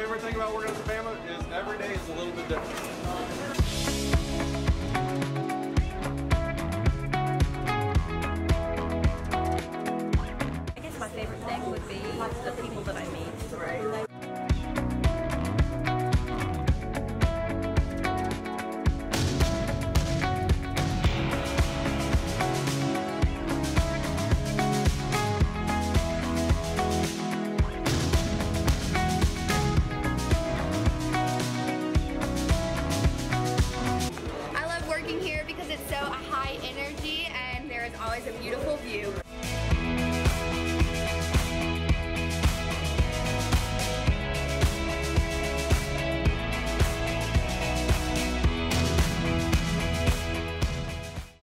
favorite thing about working at the Bama is every day is a little bit different. Here because it's so high energy and there is always a beautiful view.